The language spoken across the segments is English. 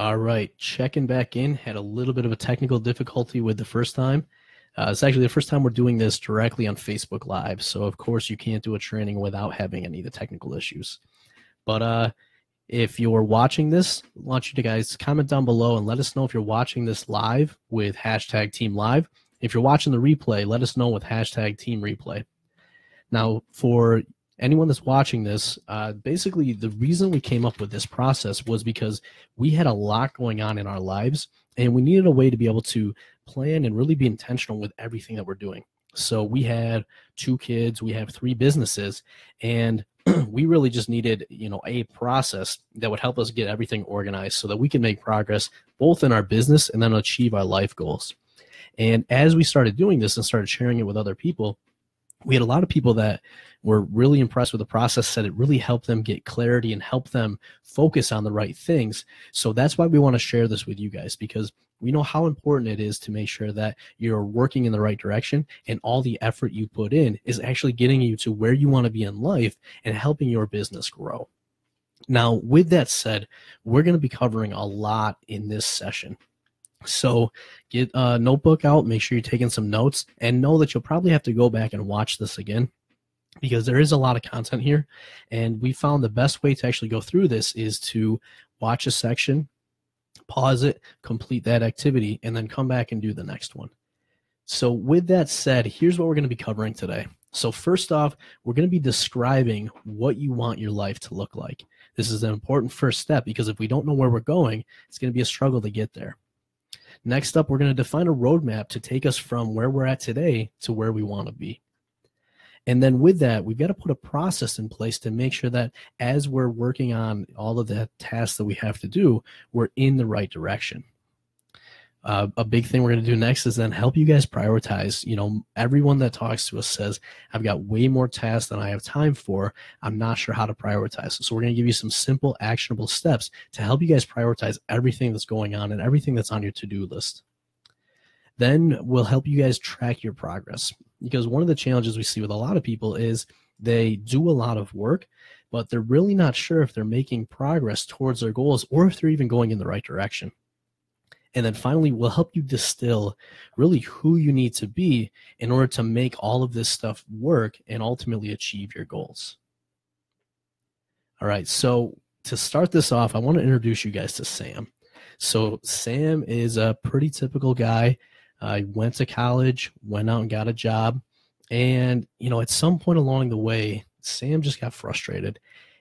All right, checking back in. Had a little bit of a technical difficulty with the first time. It's actually the first time we're doing this directly on Facebook Live. So, of course, you can't do a training without having any of the technical issues. But if you're watching this, I want you to guys comment down below and let us know if you're watching this live with hashtag Team Live. If you're watching the replay, let us know with hashtag Team Replay. Now, for anyone that's watching this, basically the reason we came up with this process was because we had a lot going on in our lives, and we needed a way to be able to plan and really be intentional with everything that we're doing. So we had 2 kids, we have 3 businesses, and we really just needed, a process that would help us get everything organized so that we can make progress both in our business and then achieve our life goals. And as we started doing this and started sharing it with other people, we had a lot of people that were really impressed with the process, said it really helped them get clarity and helped them focus on the right things. So that's why we want to share this with you guys, because we know how important it is to make sure that you're working in the right direction and all the effort you put in is actually getting you to where you want to be in life and helping your business grow. Now, with that said, we're going to be covering a lot in this session. So get a notebook out, make sure you're taking some notes, and know that you'll probably have to go back and watch this again because there is a lot of content here. And we found the best way to actually go through this is to watch a section, pause it, complete that activity, and then come back and do the next one. So with that said, here's what we're going to be covering today. So first off, we're going to be describing what you want your life to look like. This is an important first step because if we don't know where we're going, it's going to be a struggle to get there. Next up, we're going to define a roadmap to take us from where we're at today to where we want to be. And then with that, we've got to put a process in place to make sure that as we're working on all of the tasks that we have to do, we're in the right direction. A big thing we're going to do next is then help you guys prioritize. Everyone that talks to us says, I've got way more tasks than I have time for. I'm not sure how to prioritize. So we're going to give you some simple, actionable steps to help you guys prioritize everything that's going on and everything that's on your to-do list. Then we'll help you guys track your progress, because one of the challenges we see with a lot of people is they do a lot of work, but they're really not sure if they're making progress towards their goals or if they're even going in the right direction. And then finally, we'll help you distill really who you need to be in order to make all of this stuff work and ultimately achieve your goals. All right, so to start this off, I want to introduce you guys to Sam. So Sam is a pretty typical guy. He went to college, went out and got a job. And, at some point along the way, Sam just got frustrated.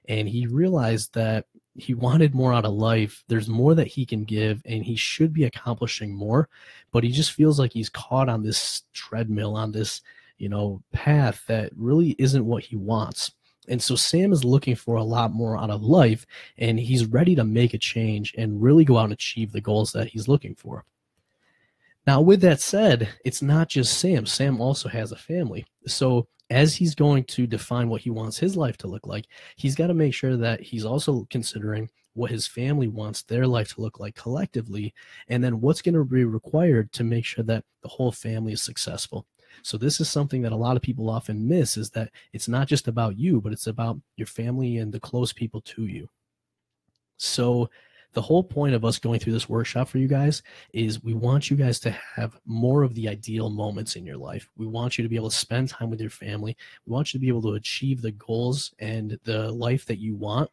And he realized that he wanted more out of life. There's more that he can give, and he should be accomplishing more, but he just feels like he's caught on this treadmill, on this, path that really isn't what he wants. And so Sam is looking for a lot more out of life, and he's ready to make a change and really go out and achieve the goals that he's looking for. Now, with that said, it's not just Sam. Sam also has a family. So as he's going to define what he wants his life to look like, he's got to make sure that he's also considering what his family wants their life to look like collectively, and then what's going to be required to make sure that the whole family is successful. So this is something that a lot of people often miss, is that it's not just about you, but it's about your family and the close people to you. So the whole point of us going through this workshop for you guys is we want you guys to have more of the ideal moments in your life. We want you to be able to spend time with your family. We want you to be able to achieve the goals and the life that you want.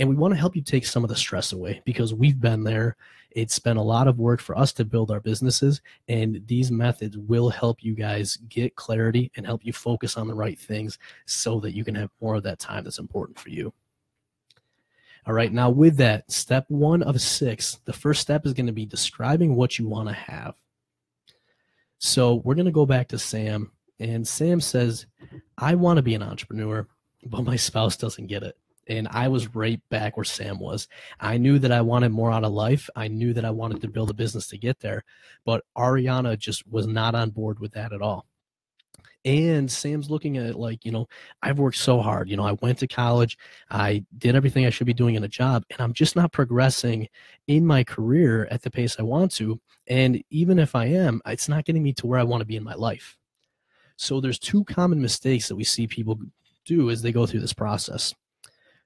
And we want to help you take some of the stress away, because we've been there. It's been a lot of work for us to build our businesses, and these methods will help you guys get clarity and help you focus on the right things so that you can have more of that time that's important for you. All right, now with that, step 1 of 6, the first step is going to be describing what you want to have. So we're going to go back to Sam, and Sam says, I want to be an entrepreneur, but my spouse doesn't get it. And I was right back where Sam was. I knew that I wanted more out of life. I knew that I wanted to build a business to get there, but Ariana just was not on board with that at all. And Sam's looking at it like, I've worked so hard. I went to college. I did everything I should be doing in a job, and I'm just not progressing in my career at the pace I want to. And even if I am, it's not getting me to where I want to be in my life. So there's 2 common mistakes that we see people do as they go through this process.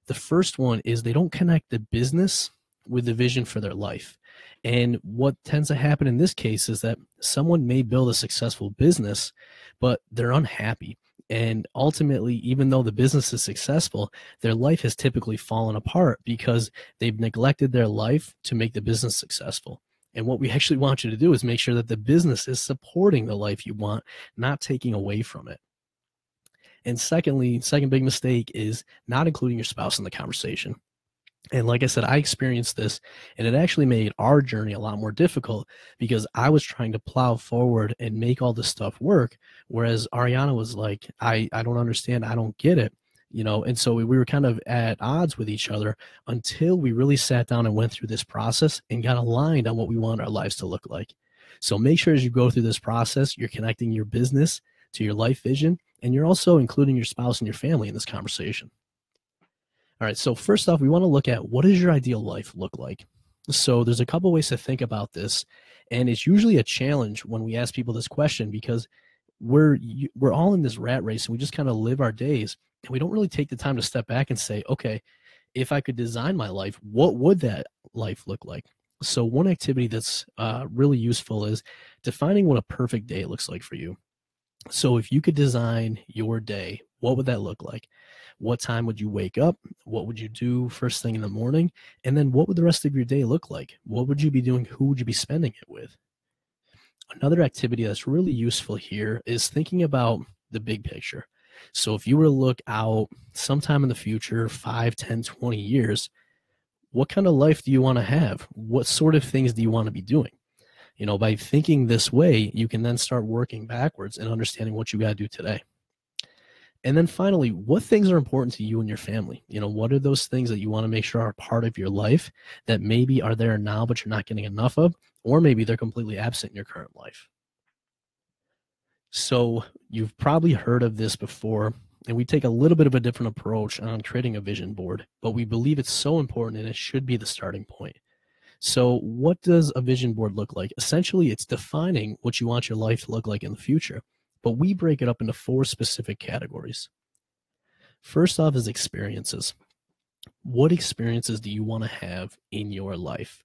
The first one is they don't connect the business with the vision for their life. And what tends to happen in this case is that someone may build a successful business, but they're unhappy. And ultimately, even though the business is successful, their life has typically fallen apart because they've neglected their life to make the business successful. And what we actually want you to do is make sure that the business is supporting the life you want, not taking away from it. And secondly, second big mistake is not including your spouse in the conversation. And like I said, I experienced this, and it actually made our journey a lot more difficult because I was trying to plow forward and make all this stuff work, whereas Ariana was like, I don't understand. I don't get it. You know, and so we were kind of at odds with each other until we really sat down and went through this process and got aligned on what we want our lives to look like. So make sure as you go through this process, you're connecting your business to your life vision, and you're also including your spouse and your family in this conversation. All right, so first off, we want to look at what does your ideal life look like? So there's a couple ways to think about this, and it's usually a challenge when we ask people this question because we're all in this rat race, and we just kind of live our days, and we don't really take the time to step back and say, okay, if I could design my life, what would that life look like? So one activity that's really useful is defining what a perfect day looks like for you. So if you could design your day, what would that look like? What time would you wake up? What would you do first thing in the morning? And then what would the rest of your day look like? What would you be doing? Who would you be spending it with? Another activity that's really useful here is thinking about the big picture. So if you were to look out sometime in the future, 5, 10, 20 years, what kind of life do you want to have? What sort of things do you want to be doing? You know, by thinking this way, you can then start working backwards and understanding what you got to do today. And then finally, what things are important to you and your family? You know, what are those things that you want to make sure are part of your life that maybe are there now, but you're not getting enough of, or maybe they're completely absent in your current life. So you've probably heard of this before, and we take a little bit of a different approach on creating a vision board, but we believe it's so important and it should be the starting point. So what does a vision board look like? Essentially, it's defining what you want your life to look like in the future, but we break it up into 4 specific categories. First off is experiences. What experiences do you want to have in your life,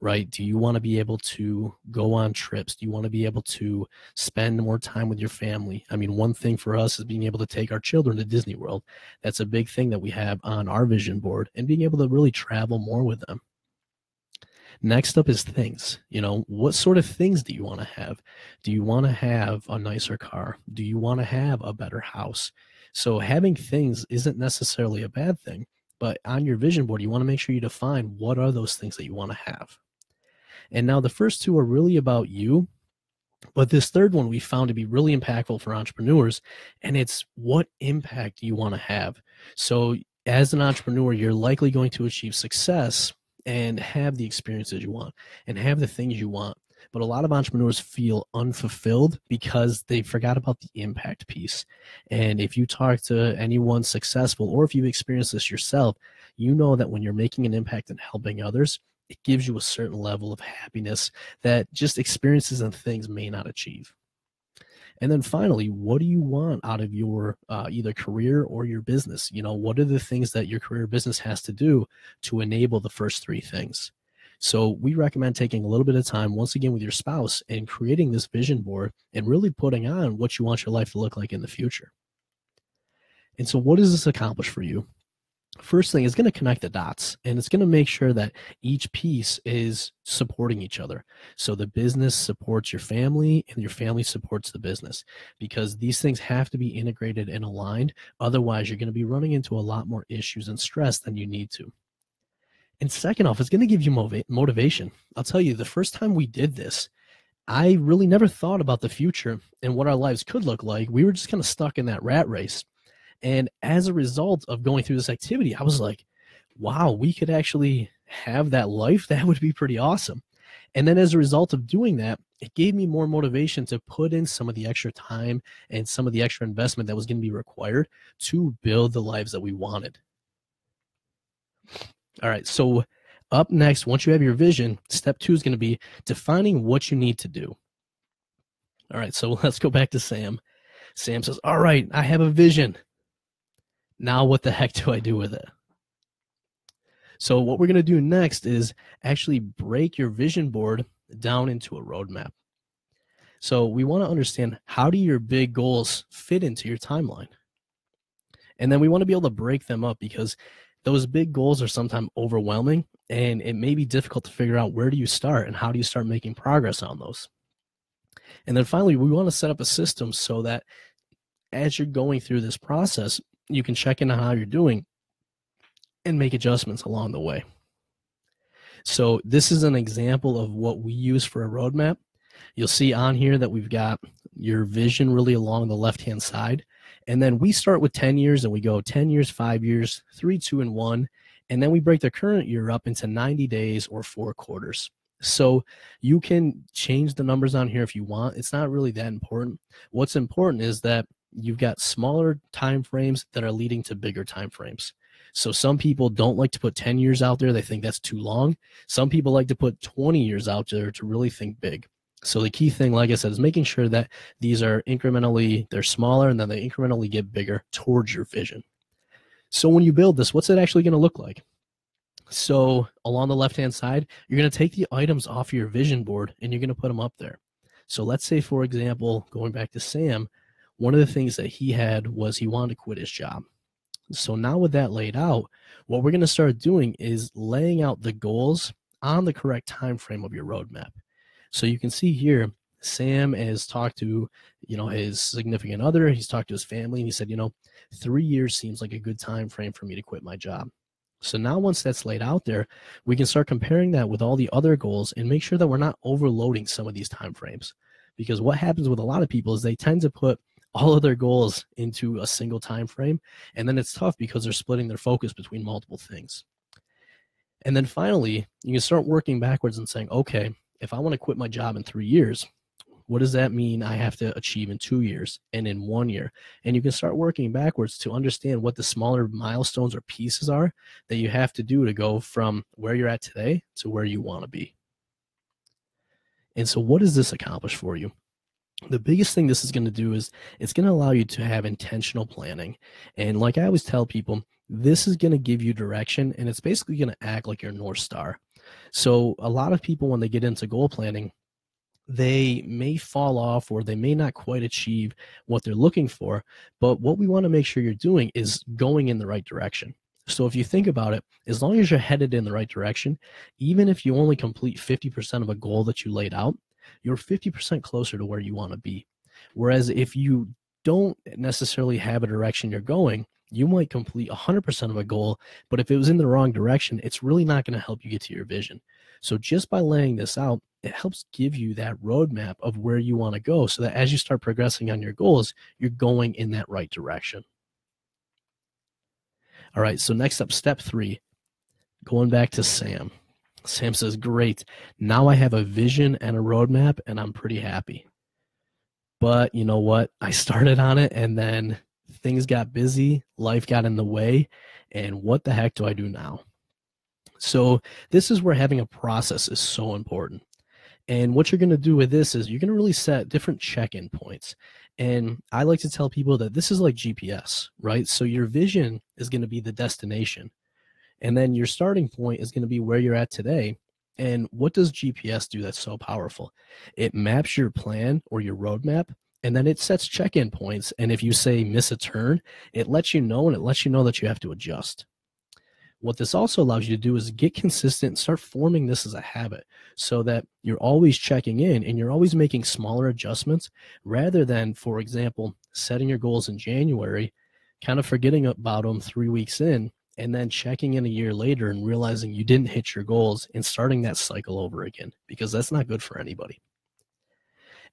right? Do you want to be able to go on trips? Do you want to be able to spend more time with your family? I mean, one thing for us is being able to take our children to Disney World. That's a big thing that we have on our vision board, and being able to really travel more with them. Next up is things. You know, what sort of things do you want to have? Do you want to have a nicer car? Do you want to have a better house? So having things isn't necessarily a bad thing, but on your vision board, you want to make sure you define what are those things that you want to have. And now the first 2 are really about you, but this third one we found to be really impactful for entrepreneurs, and it's what impact do you want to have? So as an entrepreneur, you're likely going to achieve success and have the experiences you want and have the things you want. But a lot of entrepreneurs feel unfulfilled because they forgot about the impact piece. And if you talk to anyone successful, or if you've experienced this yourself, you know that when you're making an impact and helping others, it gives you a certain level of happiness that just experiences and things may not achieve. And then finally, what do you want out of your either career or your business? You know, what are the things that your career or business has to do to enable the first 3 things? So we recommend taking a little bit of time, once again, with your spouse and creating this vision board and really putting on what you want your life to look like in the future. And so what does this accomplish for you? First thing is going to connect the dots, and it's going to make sure that each piece is supporting each other. So the business supports your family and your family supports the business, because these things have to be integrated and aligned. Otherwise, you're going to be running into a lot more issues and stress than you need to. And second off, it's going to give you motivation. I'll tell you, the first time we did this, I really never thought about the future and what our lives could look like. We were just kind of stuck in that rat race. And as a result of going through this activity, I was like, wow, we could actually have that life. That would be pretty awesome. And then as a result of doing that, it gave me more motivation to put in some of the extra time and some of the extra investment that was going to be required to build the lives that we wanted. All right, so up next, once you have your vision, step 2 is going to be defining what you need to do. All right, so let's go back to Sam. Sam says, all right, I have a vision. Now what the heck do I do with it? So what we're going to do next is actually break your vision board down into a roadmap. So we want to understand, how do your big goals fit into your timeline? And then we want to be able to break them up, because those big goals are sometimes overwhelming, and it may be difficult to figure out where do you start and how do you start making progress on those. And then finally, we want to set up a system so that as you're going through this process, you can check in on how you're doing and make adjustments along the way. So this is an example of what we use for a roadmap. You'll see on here that we've got your vision really along the left-hand side. And then we start with 10 years and we go 10 years, 5 years, 3, 2, and 1. And then we break the current year up into 90 days or 4 quarters. So you can change the numbers on here if you want. It's not really that important. What's important is that you've got smaller time frames that are leading to bigger time frames. So some people don't like to put 10 years out there. They think that's too long. Some people like to put 20 years out there to really think big. So the key thing, like I said, is making sure that these are incrementally, they're smaller, and then they incrementally get bigger towards your vision. So when you build this, what's it actually going to look like? So along the left-hand side, you're going to take the items off your vision board and you're going to put them up there. So let's say, for example, going back to Sam, one of the things that he had was he wanted to quit his job. So now with that laid out, what we're going to start doing is laying out the goals on the correct time frame of your roadmap. So you can see here, Sam has talked to, his significant other. He's talked to his family, and he said, 3 years seems like a good time frame for me to quit my job. So now once that's laid out there, we can start comparing that with all the other goals and make sure that we're not overloading some of these time frames. Because what happens with a lot of people is they tend to put all of their goals into a single time frame, and then it's tough because they're splitting their focus between multiple things. And then finally, you can start working backwards and saying, okay, if I want to quit my job in 3 years, what does that mean I have to achieve in 2 years and in 1 year? And you can start working backwards to understand what the smaller milestones or pieces are that you have to do to go from where you're at today to where you want to be. And so what does this accomplish for you? The biggest thing this is going to do is it's going to allow you to have intentional planning. And like I always tell people, this is going to give you direction, and it's basically going to act like your North Star. So a lot of people, when they get into goal planning, they may fall off or they may not quite achieve what they're looking for. But what we want to make sure you're doing is going in the right direction. So if you think about it, as long as you're headed in the right direction, even if you only complete 50% of a goal that you laid out, you're 50% closer to where you want to be. Whereas if you don't necessarily have a direction you're going, you might complete 100% of a goal, but if it was in the wrong direction, it's really not going to help you get to your vision. So just by laying this out, it helps give you that roadmap of where you want to go so that as you start progressing on your goals, you're going in that right direction. All right, so next up, step 3, going back to Sam. Sam says, great, now I have a vision and a roadmap, and I'm pretty happy. But you know what? I started on it, and then things got busy, life got in the way, and what the heck do I do now? So this is where having a process is so important. And what you're going to do with this is you're going to really set different check-in points. And I like to tell people that this is like GPS, right? So your vision is going to be the destination. And then your starting point is going to be where you're at today. And what does GPS do that's so powerful? It maps your plan or your roadmap, and then it sets check-in points. And if you say miss a turn, it lets you know, and it lets you know that you have to adjust. What this also allows you to do is get consistent and start forming this as a habit so that you're always checking in and you're always making smaller adjustments rather than, for example, setting your goals in January, kind of forgetting about them 3 weeks in, and then checking in a year later and realizing you didn't hit your goals and starting that cycle over again, because that's not good for anybody.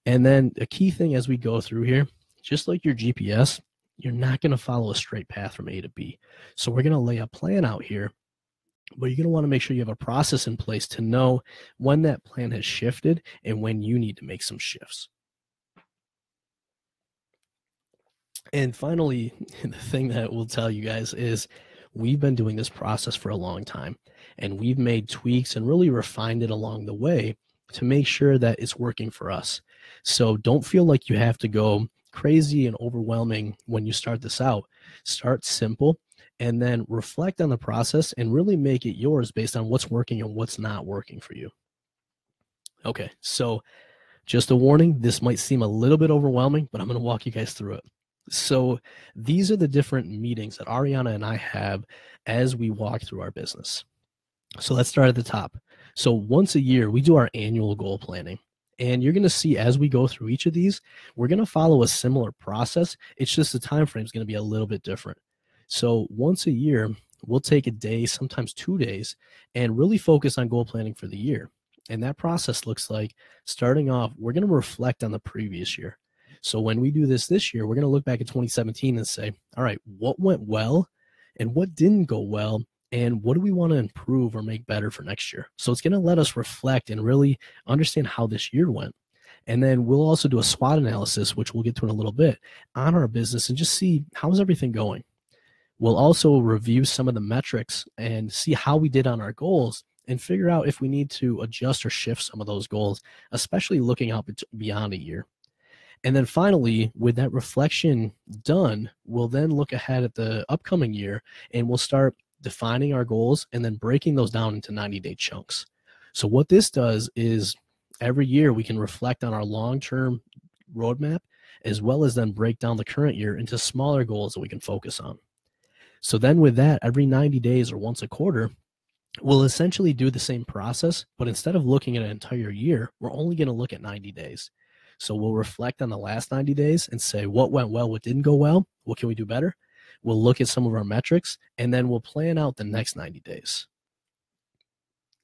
And then a key thing as we go through here, just like your GPS, you're not going to follow a straight path from A to B. So we're going to lay a plan out here, but you're going to want to make sure you have a process in place to know when that plan has shifted and when you need to make some shifts. And finally, the thing that we'll tell you guys is, we've been doing this process for a long time, and we've made tweaks and really refined it along the way to make sure that it's working for us. So don't feel like you have to go crazy and overwhelming when you start this out. Start simple and then reflect on the process and really make it yours based on what's working and what's not working for you. Okay, so just a warning, this might seem a little bit overwhelming, but I'm going to walk you guys through it. So these are the different meetings that Ariana and I have as we walk through our business. So let's start at the top. So once a year, we do our annual goal planning. And you're going to see as we go through each of these, we're going to follow a similar process. It's just the time frame is going to be a little bit different. So once a year, we'll take a day, sometimes 2 days, and really focus on goal planning for the year. And that process looks like, starting off, we're going to reflect on the previous year. So when we do this year, we're going to look back at 2017 and say, all right, what went well and what didn't go well? And what do we want to improve or make better for next year? So it's going to let us reflect and really understand how this year went. And then we'll also do a SWOT analysis, which we'll get to in a little bit, on our business and just see how's everything going. We'll also review some of the metrics and see how we did on our goals and figure out if we need to adjust or shift some of those goals, especially looking out beyond a year. And then finally, with that reflection done, we'll then look ahead at the upcoming year and we'll start defining our goals and then breaking those down into 90-day chunks. So what this does is every year we can reflect on our long-term roadmap, as well as then break down the current year into smaller goals that we can focus on. So then with that, every 90 days or once a quarter, we'll essentially do the same process, but instead of looking at an entire year, we're only going to look at 90 days. So we'll reflect on the last 90 days and say what went well, what didn't go well, what can we do better? We'll look at some of our metrics, and then we'll plan out the next 90 days.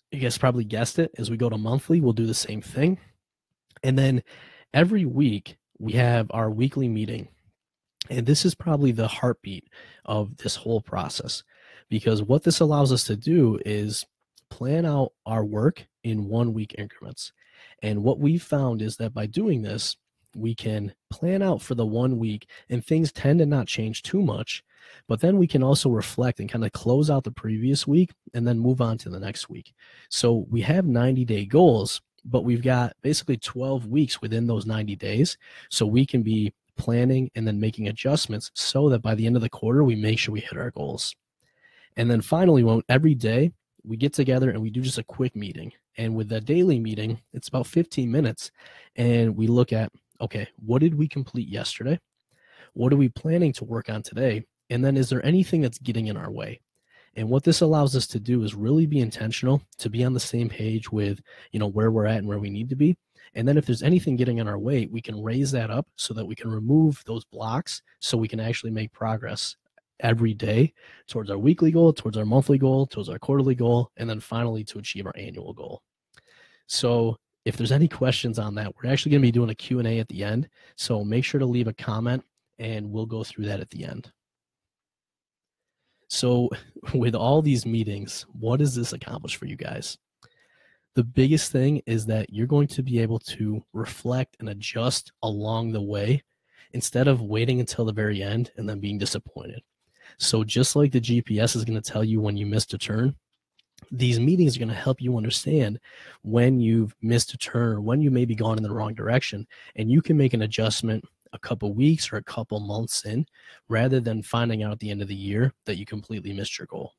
You guys probably guessed it. As we go to monthly, we'll do the same thing. And then every week, we have our weekly meeting. And this is probably the heartbeat of this whole process, because what this allows us to do is plan out our work in 1 week increments. And what we've found is that by doing this, we can plan out for the 1 week and things tend to not change too much, but then we can also reflect and kind of close out the previous week and then move on to the next week. So we have 90-day goals, but we've got basically 12 weeks within those 90 days. So we can be planning and then making adjustments so that by the end of the quarter, we make sure we hit our goals. And then finally, every day we get together and we do just a quick meeting. And with the daily meeting, it's about 15 minutes and we look at, okay, what did we complete yesterday? What are we planning to work on today? And then is there anything that's getting in our way? And what this allows us to do is really be intentional, to be on the same page with, you know, where we're at and where we need to be. And then if there's anything getting in our way, we can raise that up so that we can remove those blocks so we can actually make progress every day towards our weekly goal, towards our monthly goal, towards our quarterly goal, and then finally to achieve our annual goal. So if there's any questions on that, we're actually going to be doing a Q&A at the end. So make sure to leave a comment and we'll go through that at the end. So with all these meetings, what does this accomplish for you guys? The biggest thing is that you're going to be able to reflect and adjust along the way instead of waiting until the very end and then being disappointed. So just like the GPS is going to tell you when you missed a turn, these meetings are going to help you understand when you've missed a turn or when you may be gone in the wrong direction, and you can make an adjustment a couple weeks or a couple months in, rather than finding out at the end of the year that you completely missed your goal.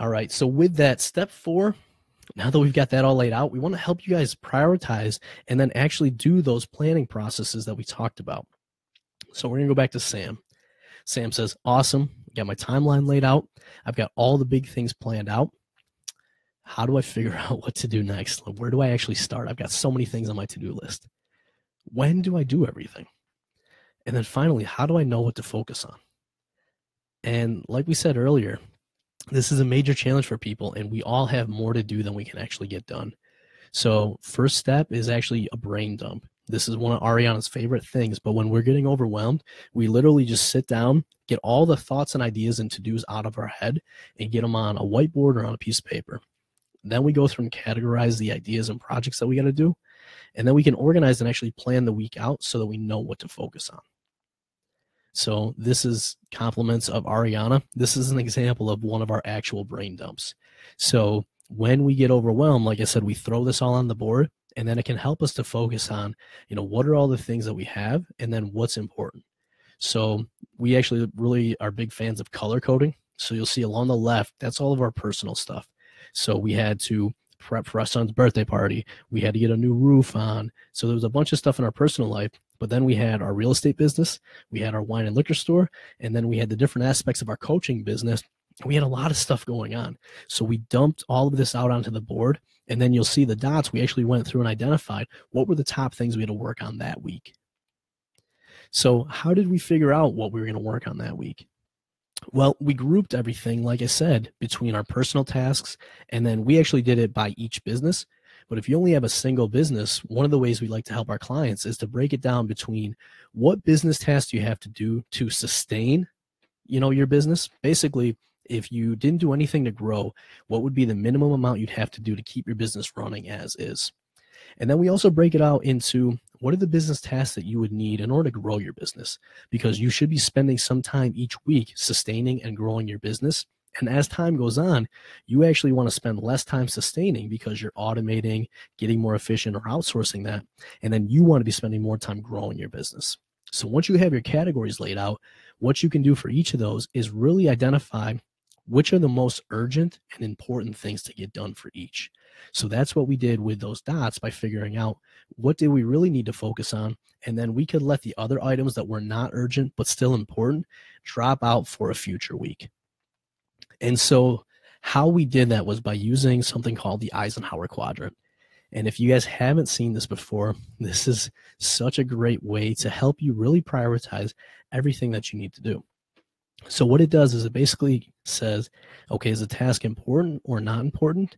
All right, so with that, step 4, now that we've got that all laid out, we want to help you guys prioritize and then actually do those planning processes that we talked about. So we're going to go back to Sam. Sam says, awesome. Got my timeline laid out. I've got all the big things planned out. How do I figure out what to do next? Where do I actually start? I've got so many things on my to-do list. When do I do everything? And then finally, how do I know what to focus on? And like we said earlier, this is a major challenge for people, and we all have more to do than we can actually get done. So first step is actually a brain dump. This is one of Ariana's favorite things, but when we're getting overwhelmed, we literally just sit down, get all the thoughts and ideas and to-dos out of our head and get them on a whiteboard or on a piece of paper. Then we go through and categorize the ideas and projects that we got to do, and then we can organize and actually plan the week out so that we know what to focus on. So this is compliments of Ariana. This is an example of one of our actual brain dumps. So when we get overwhelmed, like I said, we throw this all on the board, and then it can help us to focus on, you know, what are all the things that we have and then what's important. So we actually really are big fans of color coding. So you'll see along the left, that's all of our personal stuff. So we had to prep for our son's birthday party. We had to get a new roof on. So there was a bunch of stuff in our personal life, but then we had our real estate business, we had our wine and liquor store, and then we had the different aspects of our coaching business. We had a lot of stuff going on. So we dumped all of this out onto the board, and then you'll see the dots. We actually went through and identified what were the top things we had to work on that week. So how did we figure out what we were going to work on that week? Well, we grouped everything, like I said, between our personal tasks, and then we actually did it by each business. But if you only have a single business, one of the ways we like to help our clients is to break it down between what business tasks do you have to do to sustain, you know, your business. Basically, if you didn't do anything to grow, what would be the minimum amount you'd have to do to keep your business running as is? And then we also break it out into what are the business tasks that you would need in order to grow your business, because you should be spending some time each week sustaining and growing your business. And as time goes on, you actually want to spend less time sustaining because you're automating, getting more efficient, or outsourcing that. And then you want to be spending more time growing your business. So once you have your categories laid out, what you can do for each of those is really identify which are the most urgent and important things to get done for each. So that's what we did with those dots, by figuring out what did we really need to focus on. And then we could let the other items that were not urgent but still important drop out for a future week. And so how we did that was by using something called the Eisenhower Quadrant. And if you guys haven't seen this before, this is such a great way to help you really prioritize everything that you need to do. So what it does is it basically says, okay, is the task important or not important?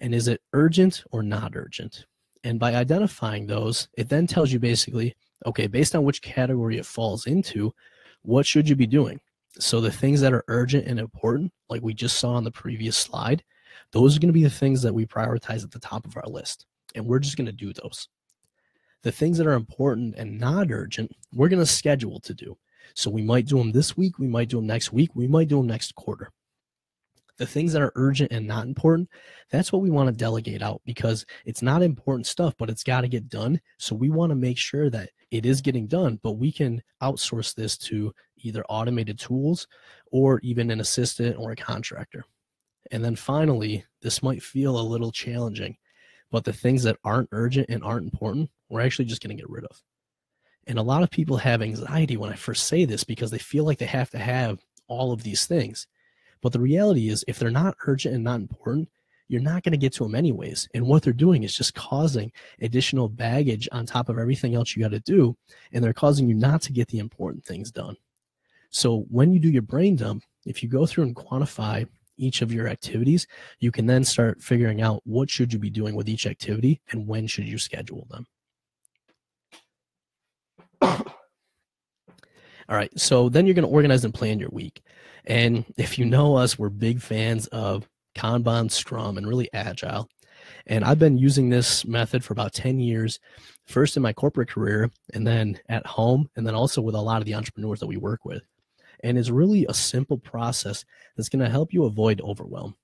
And is it urgent or not urgent? And by identifying those, it then tells you basically, okay, based on which category it falls into, what should you be doing? So the things that are urgent and important, like we just saw on the previous slide, those are going to be the things that we prioritize at the top of our list. And we're just going to do those. The things that are important and not urgent, we're going to schedule to do. So we might do them this week, we might do them next week, we might do them next quarter. The things that are urgent and not important, that's what we want to delegate out, because it's not important stuff, but it's got to get done. So we want to make sure that it is getting done, but we can outsource this to either automated tools or even an assistant or a contractor. And then finally, this might feel a little challenging, but the things that aren't urgent and aren't important, we're actually just going to get rid of. And a lot of people have anxiety when I first say this because they feel like they have to have all of these things. But the reality is, if they're not urgent and not important, you're not going to get to them anyways. And what they're doing is just causing additional baggage on top of everything else you got to do. And they're causing you not to get the important things done. So when you do your brain dump, if you go through and quantify each of your activities, you can then start figuring out what should you be doing with each activity and when should you schedule them. All right, so then you're going to organize and plan your week. And if you know us, we're big fans of Kanban, Scrum, and really Agile. And I've been using this method for about 10 years, first in my corporate career, and then at home, and then also with a lot of the entrepreneurs that we work with. And it's really a simple process that's going to help you avoid overwhelm.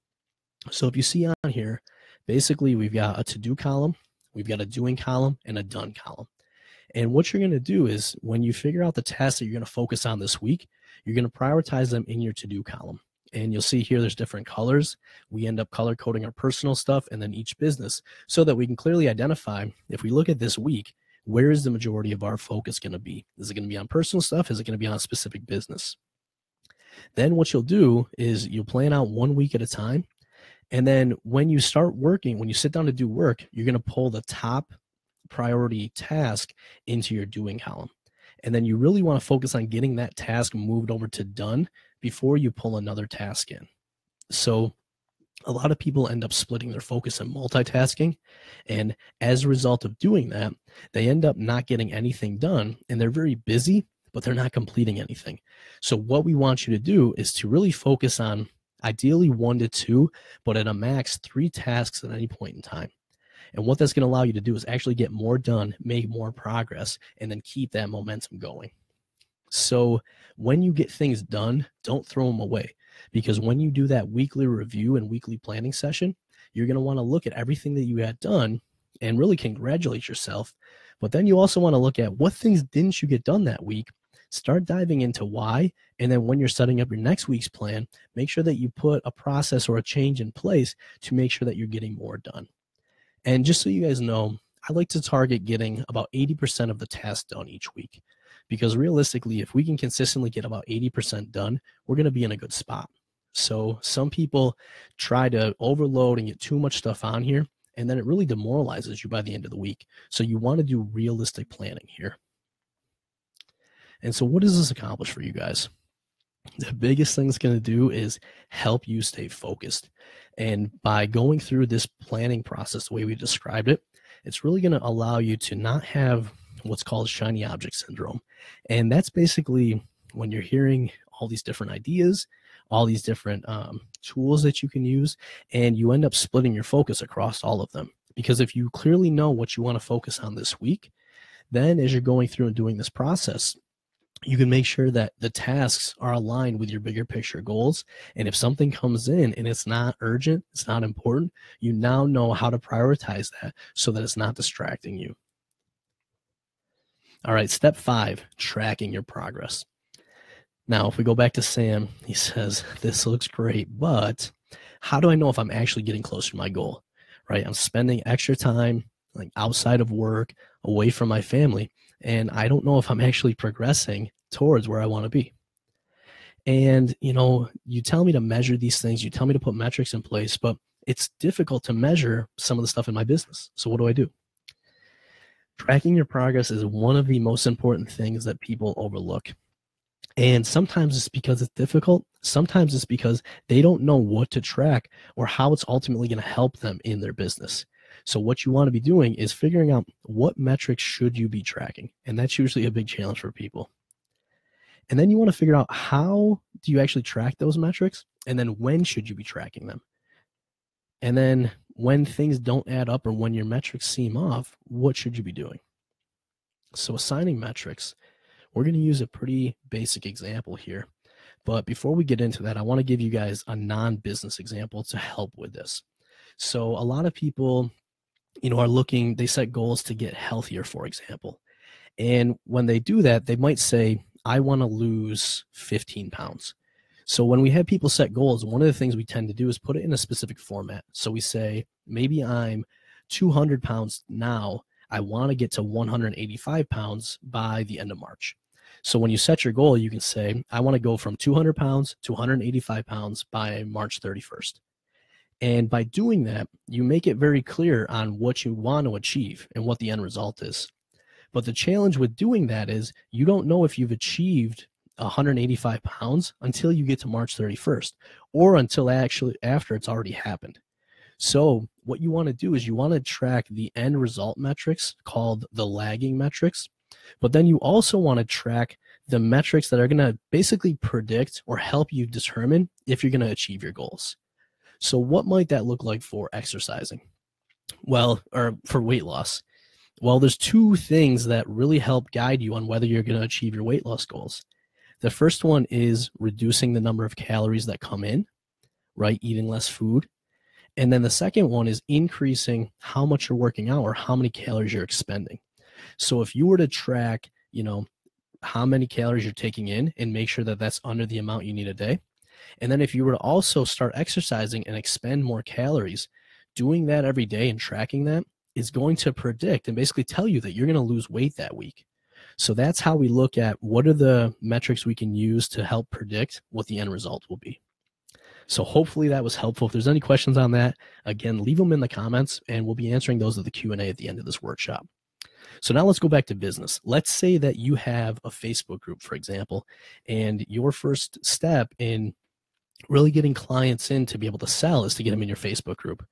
So if you see on here, basically we've got a to-do column, we've got a doing column, and a done column. And what you're going to do is when you figure out the tasks that you're going to focus on this week, you're going to prioritize them in your to-do column. And you'll see here there's different colors. We end up color coding our personal stuff and then each business so that we can clearly identify, if we look at this week, where is the majority of our focus going to be? Is it going to be on personal stuff? Is it going to be on a specific business? Then what you'll do is you'll plan out one week at a time. And then when you start working, when you sit down to do work, you're going to pull the top priority task into your doing column. And then you really want to focus on getting that task moved over to done before you pull another task in. So a lot of people end up splitting their focus and multitasking. And as a result of doing that, they end up not getting anything done, and they're very busy, but they're not completing anything. So what we want you to do is to really focus on ideally 1 to 2, but at a max 3 tasks at any point in time. And what that's going to allow you to do is actually get more done, make more progress, and then keep that momentum going. So when you get things done, don't throw them away, because when you do that weekly review and weekly planning session, you're going to want to look at everything that you had done and really congratulate yourself. But then you also want to look at what things didn't you get done that week start diving into why. And then when you're setting up your next week's plan, make sure that you put a process or a change in place to make sure that you're getting more done. And just so you guys know, I like to target getting about 80% of the tasks done each week, because realistically, if we can consistently get about 80% done, we're going to be in a good spot. So some people try to overload and get too much stuff on here, and then it really demoralizes you by the end of the week. So you want to do realistic planning here. And so what does this accomplish for you guys? The biggest thing it's going to do is help you stay focused. And by going through this planning process the way we described it, it's really going to allow you to not have what's called shiny object syndrome. And that's basically when you're hearing all these different ideas, all these different tools that you can use, and you end up splitting your focus across all of them. Because if you clearly know what you want to focus on this week, then as you're going through and doing this process, you can make sure that the tasks are aligned with your bigger picture goals. And if something comes in and it's not urgent, it's not important, you now know how to prioritize that so that it's not distracting you. All right, step 5, tracking your progress. Now, if we go back to Sam, he says, this looks great, but how do I know if I'm actually getting closer to my goal, right? I'm spending extra time like outside of work, away from my family, and I don't know if I'm actually progressing towards where I want to be. And, you know, you tell me to measure these things, you tell me to put metrics in place, but it's difficult to measure some of the stuff in my business. So what do? Tracking your progress is one of the most important things that people overlook. And sometimes it's because it's difficult. Sometimes it's because they don't know what to track or how it's ultimately going to help them in their business. So what you want to be doing is figuring out what metrics should you be tracking. And that's usually a big challenge for people. And then you want to figure out how do you actually track those metrics, and then when should you be tracking them. And then when things don't add up or when your metrics seem off, what should you be doing? So assigning metrics, we're going to use a pretty basic example here. But before we get into that, I want to give you guys a non-business example to help with this. So a lot of people, you know, are looking, they set goals to get healthier, for example. And when they do that, they might say, I want to lose 15 pounds. So when we have people set goals, one of the things we tend to do is put it in a specific format. So we say, maybe I'm 200 pounds now. I want to get to 185 pounds by the end of March. So when you set your goal, you can say, I want to go from 200 pounds to 185 pounds by March 31st. And by doing that, you make it very clear on what you want to achieve and what the end result is. But the challenge with doing that is you don't know if you've achieved 185 pounds until you get to March 31st or until actually after it's already happened. So what you want to do is you want to track the end result metrics called the lagging metrics, but then you also want to track the metrics that are going to basically predict or help you determine if you're going to achieve your goals. So what might that look like for exercising? Well, or for weight loss? Well, there's two things that really help guide you on whether you're going to achieve your weight loss goals. The first one is reducing the number of calories that come in, right? Eating less food. And then the second one is increasing how much you're working out or how many calories you're expending. So if you were to track, you know, how many calories you're taking in and make sure that that's under the amount you need a day. And then if you were to also start exercising and expend more calories, doing that every day and tracking that is going to predict and basically tell you that you're going to lose weight that week. So that's how we look at what are the metrics we can use to help predict what the end result will be. So hopefully that was helpful. If there's any questions on that, again, leave them in the comments and we'll be answering those at the Q&A at the end of this workshop. So now let's go back to business. Let's say that you have a Facebook group, for example, and your first step in really getting clients in to be able to sell is to get them in your Facebook group.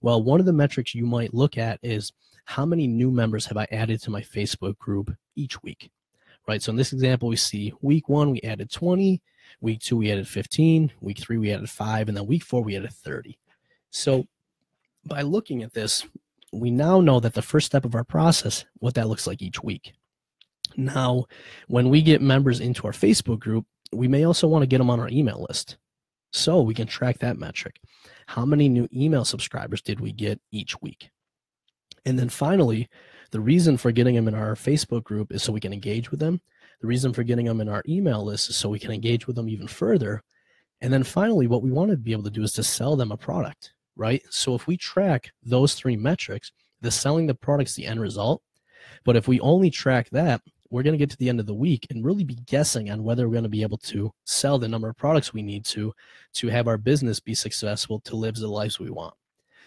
Well, one of the metrics you might look at is how many new members have I added to my Facebook group each week, right? So in this example, we see week 1, we added 20, week 2, we added 15, week 3, we added 5, and then week 4, we added 30. So by looking at this, we now know that the first step of our process, what that looks like each week. Now, when we get members into our Facebook group, we may also want to get them on our email list. So we can track that metric. How many new email subscribers did we get each week? And then finally, the reason for getting them in our Facebook group is so we can engage with them. The reason for getting them in our email list is so we can engage with them even further. And then finally, what we want to be able to do is to sell them a product, right? So if we track those three metrics, the selling the product's the end result. But if we only track that, we're going to get to the end of the week and really be guessing on whether we're going to be able to sell the number of products we need to have our business be successful, to live the lives we want.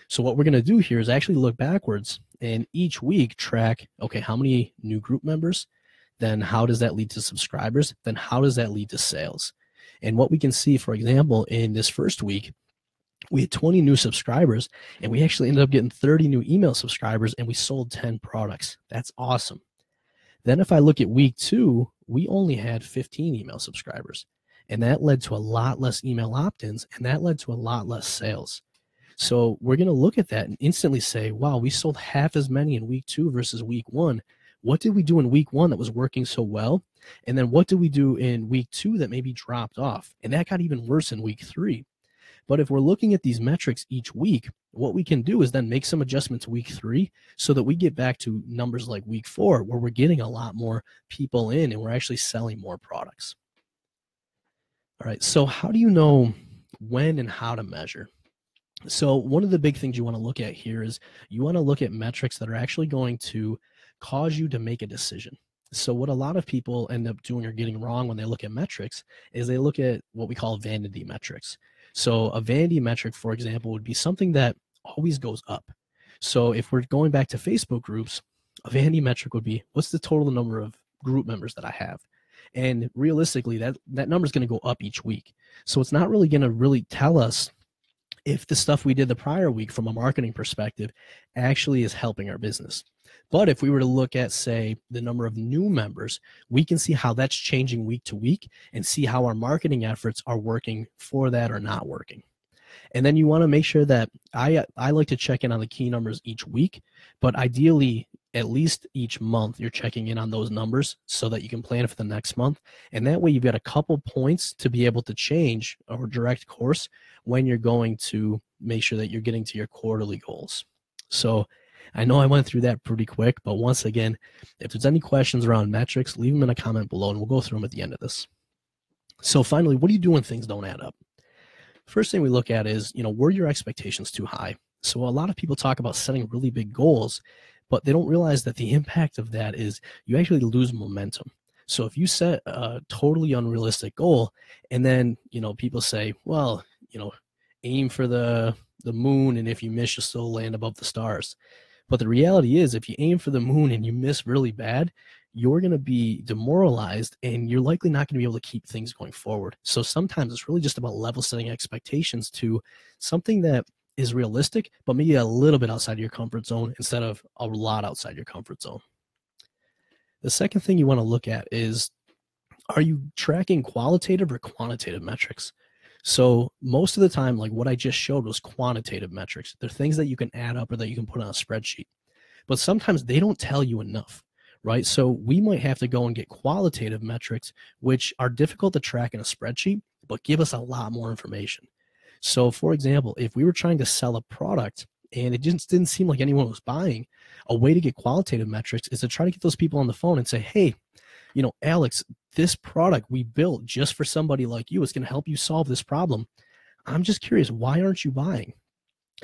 So what we're going to do here is actually look backwards and each week track, okay, how many new group members? Then how does that lead to subscribers? Then how does that lead to sales? And what we can see, for example, in this first week, we had 20 new subscribers, and we actually ended up getting 30 new email subscribers, and we sold 10 products. That's awesome. Then if I look at week two, we only had 15 email subscribers, and that led to a lot less email opt-ins, and that led to a lot less sales. So we're going to look at that and instantly say, wow, we sold half as many in week two versus week one. What did we do in week one that was working so well? And then what did we do in week two that maybe dropped off? And that got even worse in week three. But if we're looking at these metrics each week, what we can do is then make some adjustments week three so that we get back to numbers like week four, where we're getting a lot more people in and we're actually selling more products. All right, so how do you know when and how to measure? So one of the big things you want to look at here is you want to look at metrics that are actually going to cause you to make a decision. So what a lot of people end up doing or getting wrong when they look at metrics is they look at what we call vanity metrics. So a vanity metric, for example, would be something that always goes up. So if we're going back to Facebook groups, a vanity metric would be, what's the total number of group members that I have? And realistically, that number is going to go up each week. So it's not really going to really tell us if the stuff we did the prior week from a marketing perspective actually is helping our business. But if we were to look at, say, the number of new members, we can see how that's changing week to week and see how our marketing efforts are working for that or not working. And then you want to make sure that I like to check in on the key numbers each week, but ideally at least each month you're checking in on those numbers so that you can plan for the next month. And that way you've got a couple points to be able to change or direct course when you're going to make sure that you're getting to your quarterly goals. So I know I went through that pretty quick, but once again, if there's any questions around metrics, leave them in a comment below and we'll go through them at the end of this. So finally, what do you do when things don't add up? First thing we look at is, were your expectations too high? So a lot of people talk about setting really big goals, but they don't realize that the impact of that is you actually lose momentum. So if you set a totally unrealistic goal and then, people say, well, aim for the moon, and if you miss, you'll still land above the stars. But the reality is, if you aim for the moon and you miss really bad, you're going to be demoralized and you're likely not going to be able to keep things going forward. So sometimes it's really just about level setting expectations to something that is realistic, but maybe a little bit outside of your comfort zone instead of a lot outside your comfort zone. The second thing you want to look at is, are you tracking qualitative or quantitative metrics? So most of the time, like what I just showed was quantitative metrics. They're things that you can add up or that you can put on a spreadsheet, but sometimes they don't tell you enough, right? So we might have to go and get qualitative metrics, which are difficult to track in a spreadsheet, but give us a lot more information. So for example, if we were trying to sell a product and it just didn't seem like anyone was buying, a way to get qualitative metrics is to try to get those people on the phone and say, hey, Alex, this product we built just for somebody like you, it's going to help you solve this problem. I'm just curious, why aren't you buying?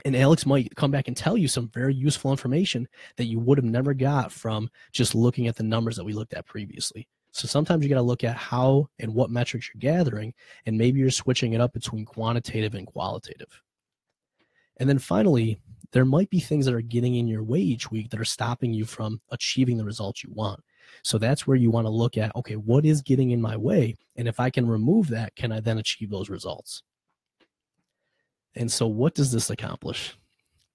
And Alex might come back and tell you some very useful information that you would have never got from just looking at the numbers that we looked at previously. So sometimes you got to look at how and what metrics you're gathering, and maybe you're switching it up between quantitative and qualitative. And then finally, there might be things that are getting in your way each week that are stopping you from achieving the results you want. So that's where you want to look at, okay, what is getting in my way? And if I can remove that, can I then achieve those results? And so what does this accomplish?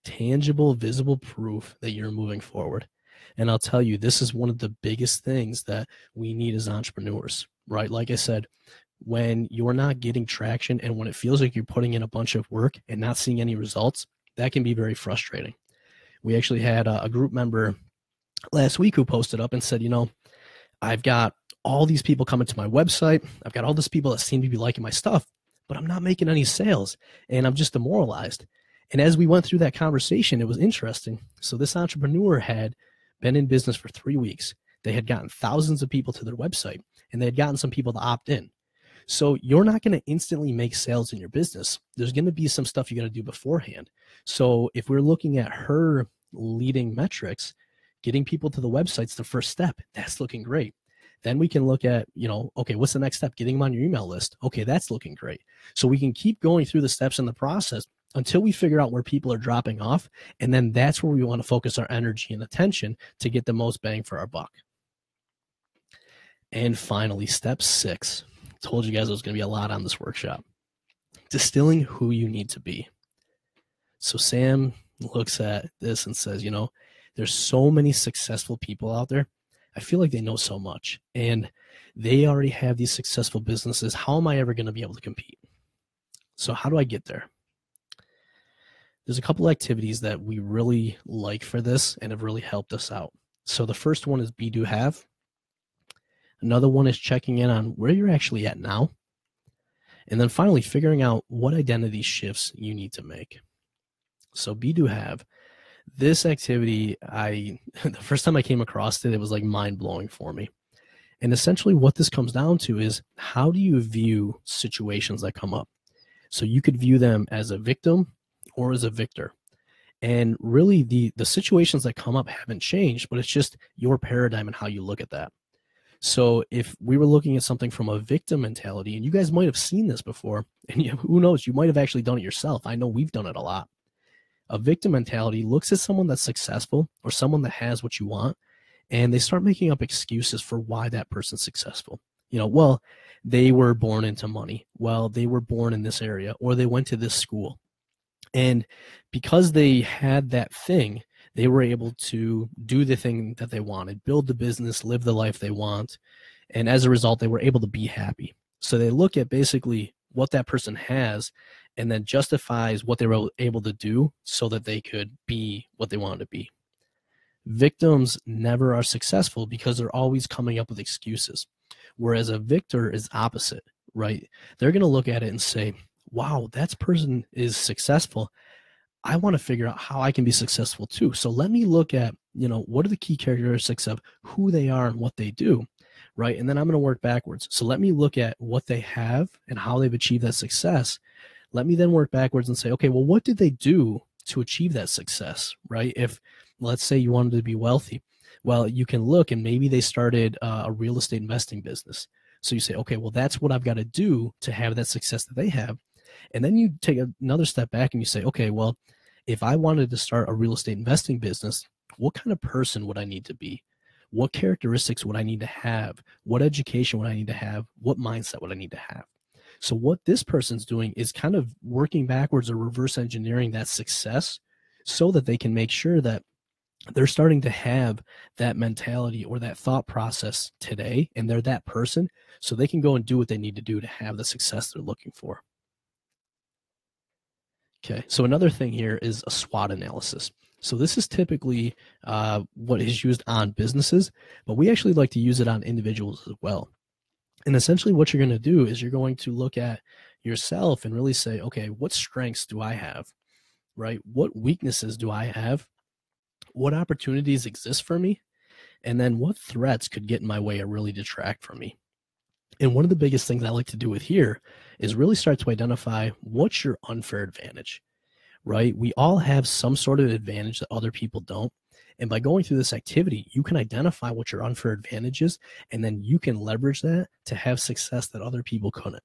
Tangible, visible proof that you're moving forward. And I'll tell you, this is one of the biggest things that we need as entrepreneurs, right? Like I said, when you're not getting traction and when it feels like you're putting in a bunch of work and not seeing any results, that can be very frustrating. We actually had a group member last week who posted up and said, I've got all these people coming to my website. I've got all these people that seem to be liking my stuff, but I'm not making any sales and I'm just demoralized. And as we went through that conversation, it was interesting. So this entrepreneur had been in business for 3 weeks. They had gotten thousands of people to their website, and they had gotten some people to opt in. So you're not going to instantly make sales in your business. There's going to be some stuff you got to do beforehand. So if we're looking at her leading metrics, getting people to the website's the first step. That's looking great. Then we can look at, you know, okay, what's the next step? Getting them on your email list. Okay, that's looking great. So we can keep going through the steps in the process until we figure out where people are dropping off. And then that's where we want to focus our energy and attention to get the most bang for our buck. And finally, step 6. Told you guys it was going to be a lot on this workshop. Distilling who you need to be. So Sam looks at this and says, you know, there's so many successful people out there. I feel like they know so much and they already have these successful businesses. How am I ever going to be able to compete? So how do I get there? There's a couple activities that we really like for this and have really helped us out. So the first one is be, do, have. Another one is checking in on where you're actually at now. And then finally, figuring out what identity shifts you need to make. So be, do, have. This activity, the first time I came across it, it was like mind-blowing for me. And essentially what this comes down to is how do you view situations that come up? So you could view them as a victim or as a victor. And really the situations that come up haven't changed, but it's just your paradigm and how you look at that. So if we were looking at something from a victim mentality, and you guys might have seen this before, and who knows, you might have actually done it yourself. I know we've done it a lot. A victim mentality looks at someone that's successful or someone that has what you want, and they start making up excuses for why that person's successful. You know, well, they were born into money. Well, they were born in this area, or they went to this school. And because they had that thing, they were able to do the thing that they wanted, build the business, live the life they want. And as a result, they were able to be happy. So they look at basically what that person has and then justifies what they were able to do so that they could be what they wanted to be. Victims never are successful because they're always coming up with excuses. Whereas a victor is opposite, right? They're going to look at it and say, wow, that person is successful. I want to figure out how I can be successful too. So let me look at, you know, what are the key characteristics of who they are and what they do, right? And then I'm going to work backwards. So let me look at what they have and how they've achieved that success. Let me then work backwards and say, okay, well, what did they do to achieve that success, right? If, let's say, you wanted to be wealthy, well, you can look and maybe they started a real estate investing business. So you say, okay, well, that's what I've got to do to have that success that they have. And then you take another step back and you say, okay, well, if I wanted to start a real estate investing business, what kind of person would I need to be? What characteristics would I need to have? What education would I need to have? What mindset would I need to have? So what this person's doing is kind of working backwards or reverse engineering that success so that they can make sure that they're starting to have that mentality or that thought process today, and they're that person, so they can go and do what they need to do to have the success they're looking for. Okay, so another thing here is a SWOT analysis. So this is typically what is used on businesses, but we actually like to use it on individuals as well. And essentially what you're going to do is you're going to look at yourself and really say, okay, what strengths do I have, right? What weaknesses do I have? What opportunities exist for me? And then what threats could get in my way or really detract from me? And one of the biggest things I like to do with here is really start to identify what's your unfair advantage, right? We all have some sort of advantage that other people don't. And by going through this activity, you can identify what your unfair advantage is, and then you can leverage that to have success that other people couldn't.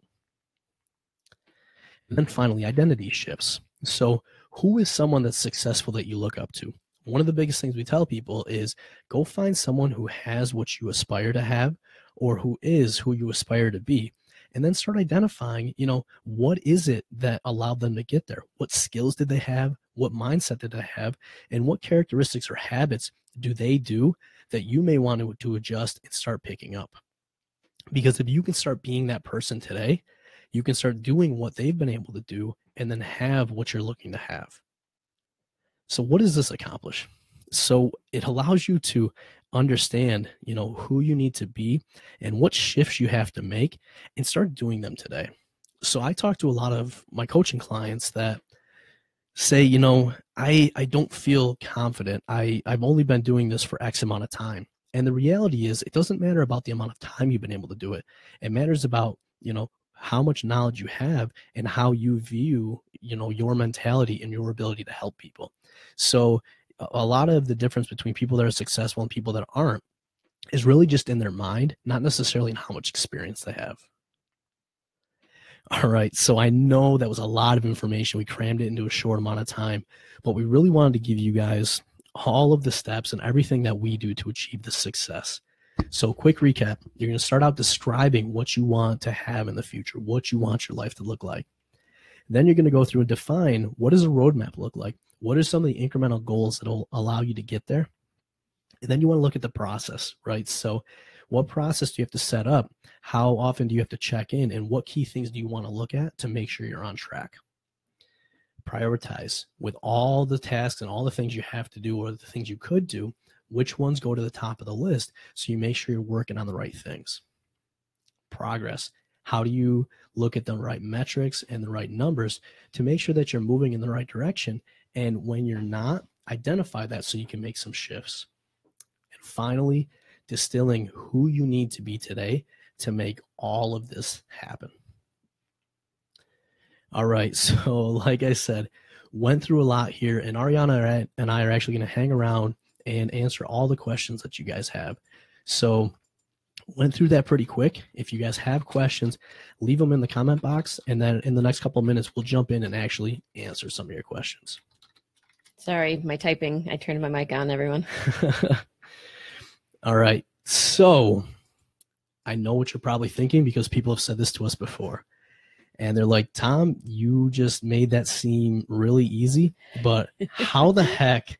And then finally, identity shifts. So who is someone that's successful that you look up to? One of the biggest things we tell people is go find someone who has what you aspire to have, or who is who you aspire to be, and then start identifying, you know, what is it that allowed them to get there? What skills did they have? What mindset did they have? And what characteristics or habits do they do that you may want to adjust and start picking up? Because if you can start being that person today, you can start doing what they've been able to do and then have what you're looking to have. So what does this accomplish? So it allows you to understand, you know, who you need to be and what shifts you have to make and start doing them today. So I talk to a lot of my coaching clients that say, you know, I don't feel confident. I've only been doing this for X amount of time. And the reality is, it doesn't matter about the amount of time you've been able to do it. It matters about, you know, how much knowledge you have and how you view, you know, your mentality and your ability to help people. So a lot of the difference between people that are successful and people that aren't is really just in their mind, not necessarily in how much experience they have. All right, so I know that was a lot of information. We crammed it into a short amount of time, but we really wanted to give you guys all of the steps and everything that we do to achieve the success. So quick recap, you're going to start out describing what you want to have in the future, what you want your life to look like. Then you're going to go through and define, what does a roadmap look like? What are some of the incremental goals that will allow you to get there? And then you want to look at the process, right? So what process do you have to set up? How often do you have to check in? And what key things do you want to look at to make sure you're on track? Prioritize. With all the tasks and all the things you have to do or the things you could do, which ones go to the top of the list so you make sure you're working on the right things? Progress. How do you look at the right metrics and the right numbers to make sure that you're moving in the right direction? And when you're not, identify that so you can make some shifts. And finally, distilling who you need to be today to make all of this happen. All right, so like I said, went through a lot here, and Ariana and I are actually going to hang around and answer all the questions that you guys have. So went through that pretty quick. If you guys have questions, leave them in the comment box, and then in the next couple of minutes, we'll jump in and actually answer some of your questions. Sorry, my typing. I turned my mic on, everyone. All right, so I know what you're probably thinking, because people have said this to us before. And they're like, Tom, you just made that seem really easy, but how the heck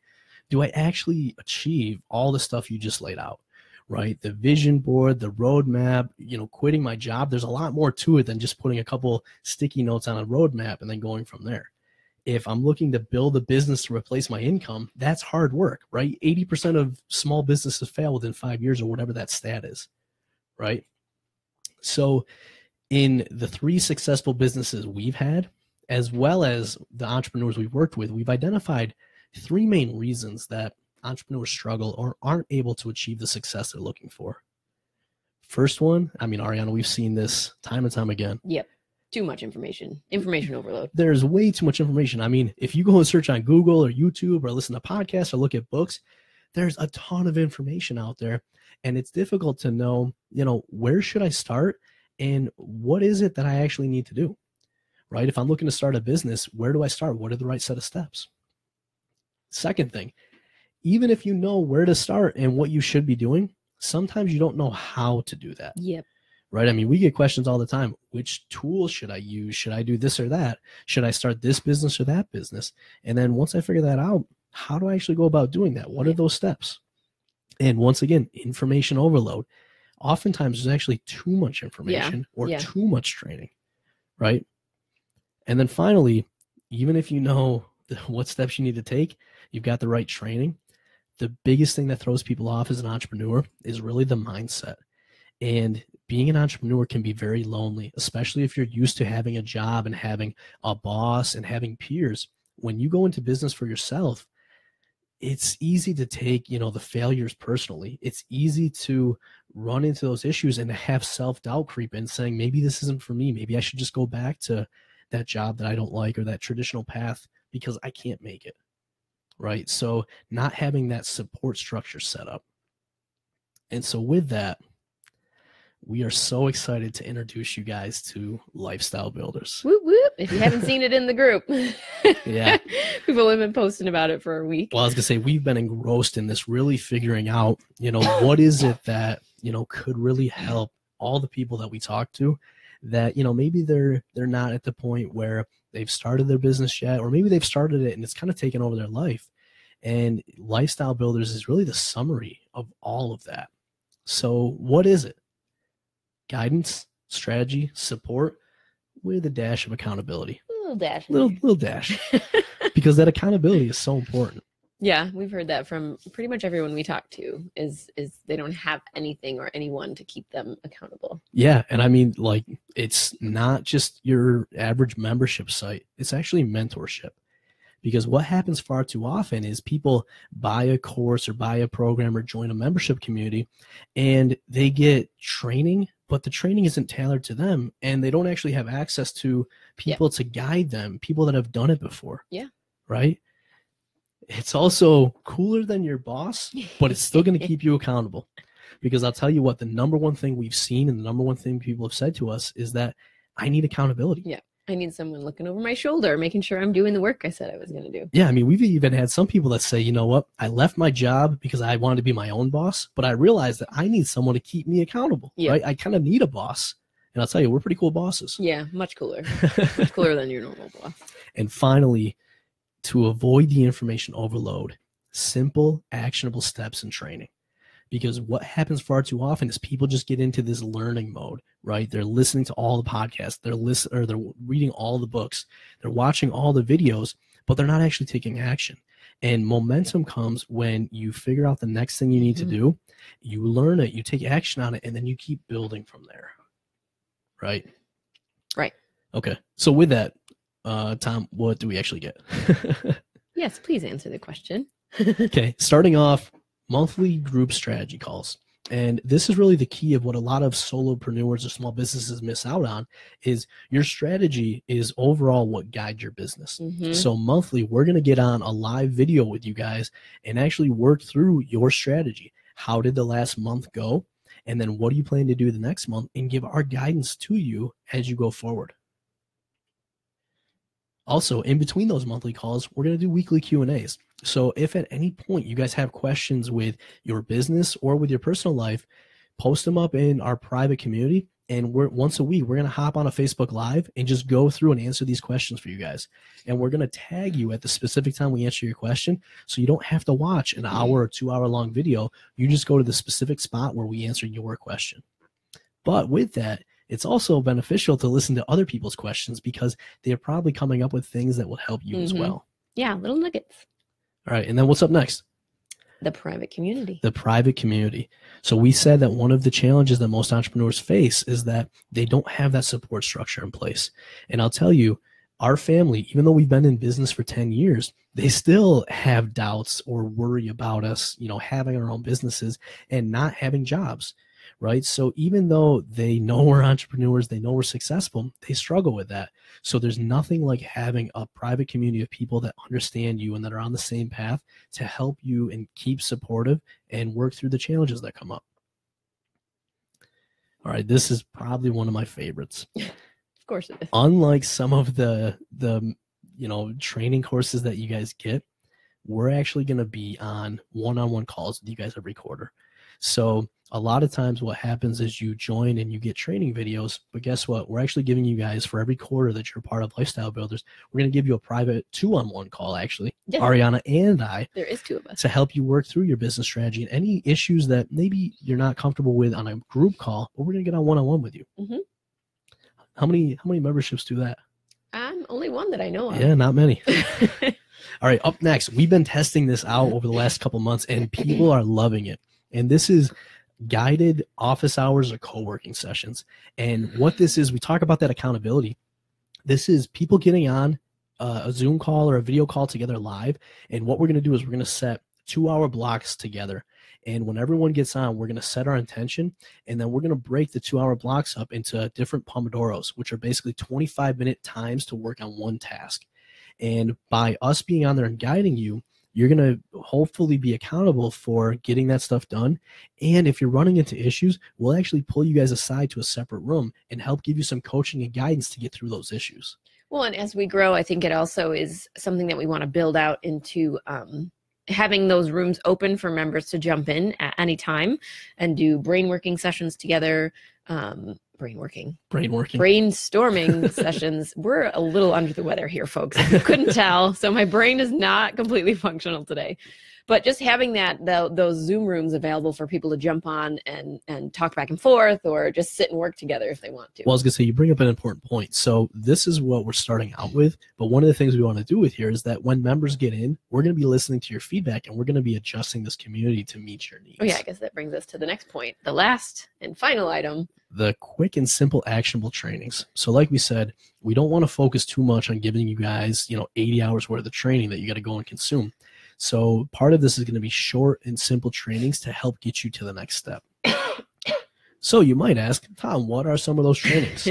do I actually achieve all the stuff you just laid out, right? The vision board, the roadmap, you know, quitting my job. There's a lot more to it than just putting a couple sticky notes on a roadmap and then going from there. If I'm looking to build a business to replace my income, that's hard work, right? 80% of small businesses fail within 5 years or whatever that stat is, right? So in the 3 successful businesses we've had, as well as the entrepreneurs we've worked with, we've identified 3 main reasons that entrepreneurs struggle or aren't able to achieve the success they're looking for. First one, I mean, Ariana, we've seen this time and time again. Yep. Too much information, information overload. There's way too much information. I mean, if you go and search on Google or YouTube or listen to podcasts or look at books, there's a ton of information out there, and it's difficult to know, you know, where should I start and what is it that I actually need to do, right? If I'm looking to start a business, where do I start? What are the right set of steps? Second thing, even if you know where to start and what you should be doing, sometimes you don't know how to do that. Yep. Right? I mean, we get questions all the time. Which tool should I use? Should I do this or that? Should I start this business or that business? And then once I figure that out, how do I actually go about doing that? What are those steps? And once again, information overload. Oftentimes there's actually too much information or too much training, right? And then finally, even if you know what steps you need to take, you've got the right training. The biggest thing that throws people off as an entrepreneur is really the mindset. And being an entrepreneur can be very lonely, especially if you're used to having a job and having a boss and having peers. When you go into business for yourself, it's easy to take, you know, the failures personally. It's easy to run into those issues and to have self-doubt creep in, saying, maybe this isn't for me. Maybe I should just go back to that job that I don't like or that traditional path because I can't make it, right? So not having that support structure set up. And so with that, we are so excited to introduce you guys to Lifestyle Builders. Whoop, whoop. If you haven't seen it in the group. Yeah. We've only been posting about it for a week. Well, I was going to say, we've been engrossed in this, really figuring out, you know, what is it that, you know, could really help all the people that we talk to that, you know, maybe they're not at the point where they've started their business yet, or maybe they've started it and it's kind of taken over their life. And Lifestyle Builders is really the summary of all of that. So what is it? Guidance, strategy, support, with a dash of accountability. A little dash. Little dash. Because that accountability is so important. Yeah, we've heard that from pretty much everyone we talk to, is they don't have anything or anyone to keep them accountable. Yeah, and I mean, like, it's not just your average membership site. It's actually mentorship. Because what happens far too often is people buy a course or buy a program or join a membership community, and they get training, but the training isn't tailored to them, and they don't actually have access to people to guide them, people that have done it before. Yeah. Right? It's also cooler than your boss, but it's still going to keep you accountable. Because I'll tell you what, the number one thing we've seen and the number one thing people have said to us is that I need accountability. Yeah. I need someone looking over my shoulder, making sure I'm doing the work I said I was going to do. Yeah. I mean, we've even had some people that say, you know what, I left my job because I wanted to be my own boss, but I realized that I need someone to keep me accountable. Yeah. Right? I kind of need a boss. And I'll tell you, we're pretty cool bosses. Yeah. Much cooler. Much cooler than your normal boss. And finally, to avoid the information overload, simple, actionable steps in training. Because what happens far too often is people just get into this learning mode, right? They're listening to all the podcasts, they're reading all the books, they're watching all the videos, but they're not actually taking action. And momentum comes when you figure out the next thing you need to do, you learn it, you take action on it, and then you keep building from there, right? Right. Okay. So with that, Tom, what do we actually get? Yes, please answer the question. Okay. Starting off, monthly group strategy calls. And this is really the key of what a lot of solopreneurs or small businesses miss out on is your strategy is overall what guides your business. So monthly, we're going to get on a live video with you guys and actually work through your strategy. How did the last month go? And then what do you plan to do the next month, and give our guidance to you as you go forward. Also, in between those monthly calls, we're going to do weekly Q&As. So if at any point you guys have questions with your business or with your personal life, post them up in our private community. And once a week, we're going to hop on a Facebook Live and just go through and answer these questions for you guys. And we're going to tag you at the specific time we answer your question, so you don't have to watch an hour or 2 hour long video. You just go to the specific spot where we answer your question. But with that, it's also beneficial to listen to other people's questions, because they're probably coming up with things that will help you as well. Yeah, little nuggets. All right, and then what's up next? The private community. The private community. So we said that one of the challenges that most entrepreneurs face is that they don't have that support structure in place. And I'll tell you, our family, even though we've been in business for 10 years, they still have doubts or worry about us, you know, having our own businesses and not having jobs. Right? So even though they know we're entrepreneurs, they know we're successful, they struggle with that. So there's nothing like having a private community of people that understand you and that are on the same path to help you and keep supportive and work through the challenges that come up. All right. This is probably one of my favorites. Of course it is. Unlike some of the you know, training courses that you guys get, we're actually going to be on one-on-one calls with you guys every quarter. So a lot of times what happens is you join and you get training videos, but guess what? We're actually giving you guys, for every quarter that you're part of Lifestyle Builders, we're going to give you a private two-on-one call, actually, Ariana and I. There is two of us. To help you work through your business strategy and any issues that maybe you're not comfortable with on a group call, but we're going to get on one-on-one with you. How many memberships do that? Only one that I know of. Yeah, not many. All right, up next, we've been testing this out over the last couple months, and people are loving it. And this is guided office hours or co-working sessions. And what this is, we talk about that accountability. This is people getting on a Zoom call or a video call together live. And what we're going to do is we're going to set 2 hour blocks together. And when everyone gets on, we're going to set our intention. And then we're going to break the 2 hour blocks up into different Pomodoros, which are basically 25-minute times to work on one task. And by us being on there and guiding you, you're going to hopefully be accountable for getting that stuff done. And if you're running into issues, we'll actually pull you guys aside to a separate room and help give you some coaching and guidance to get through those issues. Well, and as we grow, I think it also is something that we want to build out into having those rooms open for members to jump in at any time and do brain working sessions together. Brainstorming sessions. We're a little under the weather here, folks, if you couldn't tell. So my brain is not completely functional today, But just having that, those Zoom rooms available for people to jump on and talk back and forth, or just sit and work together if they want to. Well, I was going to say, you bring up an important point. So this is what we're starting out with. But one of the things we want to do with here is that when members get in, we're going to be listening to your feedback, and we're going to be adjusting this community to meet your needs. Oh, yeah, I guess that brings us to the next point. The last and final item. The quick and simple actionable trainings. So like we said, we don't want to focus too much on giving you guys, you know, 80 hours worth of training that you got to go and consume. So part of this is going to be short and simple trainings to help get you to the next step. So you might ask, Tom, what are some of those trainings?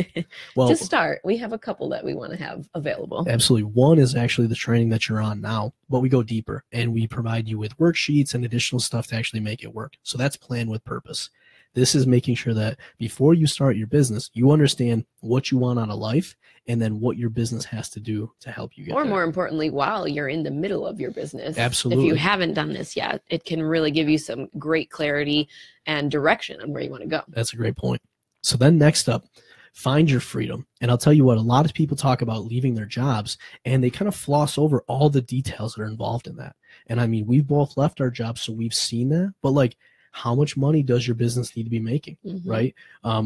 Well, to start, we have a couple that we want to have available. Absolutely. One is actually the training that you're on now, but we go deeper and we provide you with worksheets and additional stuff to actually make it work. So that's Plan with Purpose. This is making sure that before you start your business, you understand what you want out of life and then what your business has to do to help you get there. Or more importantly, while you're in the middle of your business. Absolutely. If you haven't done this yet, it can really give you some great clarity and direction on where you want to go. That's a great point. So then next up, find your freedom. And I'll tell you what, a lot of people talk about leaving their jobs and they kind of floss over all the details that are involved in that. And I mean, we've both left our jobs, so we've seen that, but like, how much money does your business need to be making, right?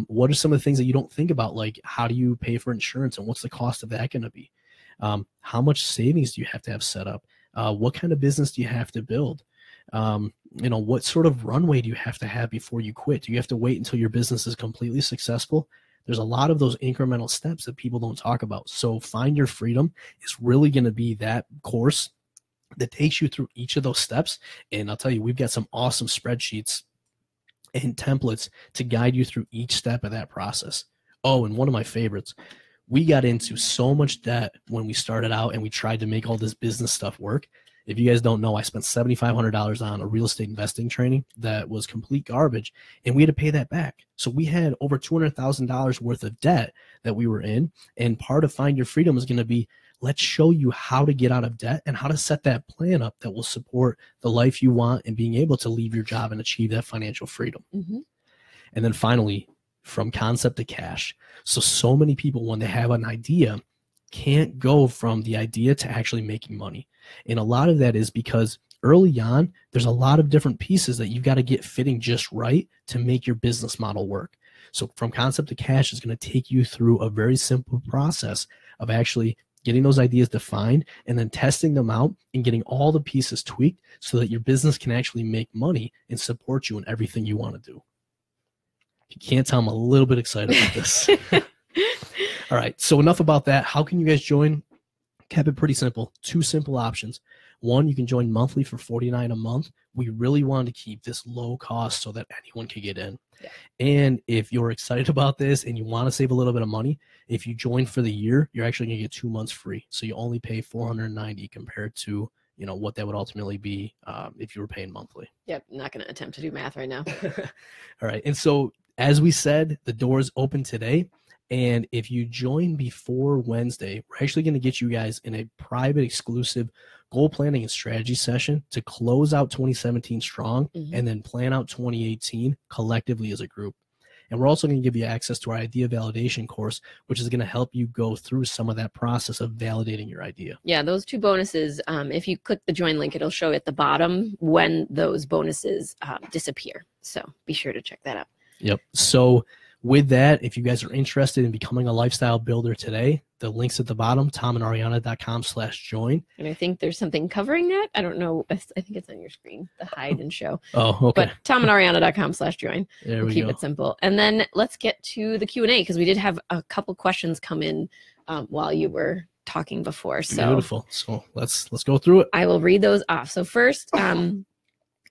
What are some of the things that you don't think about? Like, how do you pay for insurance and what's the cost of that going to be? How much savings do you have to have set up? What kind of business do you have to build? You know, what sort of runway do you have to have before you quit? Do you have to wait until your business is completely successful? There's a lot of those incremental steps that people don't talk about. So Find Your Freedom is really going to be that course that takes you through each of those steps. And I'll tell you, we've got some awesome spreadsheets and templates to guide you through each step of that process. Oh, and one of my favorites, we got into so much debt when we started out and we tried to make all this business stuff work. If you guys don't know, I spent $7,500 on a real estate investing training that was complete garbage, and we had to pay that back. So we had over $200,000 worth of debt that we were in, and part of Find Your Freedom is going to be, let's show you how to get out of debt and how to set that plan up that will support the life you want and being able to leave your job and achieve that financial freedom. And then finally, from concept to cash. So many people, when they have an idea, can't go from the idea to actually making money. And a lot of that is because early on, there's a lot of different pieces that you've got to get fitting just right to make your business model work. So From Concept to Cash is going to take you through a very simple process of actually getting those ideas defined and then testing them out and getting all the pieces tweaked so that your business can actually make money and support you in everything you want to do. You can't tell I'm a little bit excited about this. All right, so enough about that. How can you guys join? Kept it pretty simple. Two simple options. One, you can join monthly for $49 a month. We really wanted to keep this low cost so that anyone could get in. And if you're excited about this and you want to save a little bit of money, if you join for the year, you're actually going to get 2 months free. So you only pay $490 compared to, you know, what that would ultimately be if you were paying monthly. Yep, I'm not going to attempt to do math right now. All right, and so as we said, the door is open today. And if you join before Wednesday, we're actually going to get you guys in a private, exclusive goal planning and strategy session to close out 2017 strong and then plan out 2018 collectively as a group. And we're also going to give you access to our idea validation course, which is going to help you go through some of that process of validating your idea. Yeah, those two bonuses, if you click the join link, it'll show at the bottom when those bonuses disappear. So be sure to check that out. Yep. So with that, if you guys are interested in becoming a lifestyle builder today, the link's at the bottom, tomandariana.com/join. And I think there's something covering that. I don't know. I think it's on your screen, the hide and show. Oh, okay. But tomandariana.com/join. There we go. Keep it simple. And then let's get to the Q&A, because we did have a couple questions come in while you were talking before. So beautiful. So let's go through it. I will read those off. So first,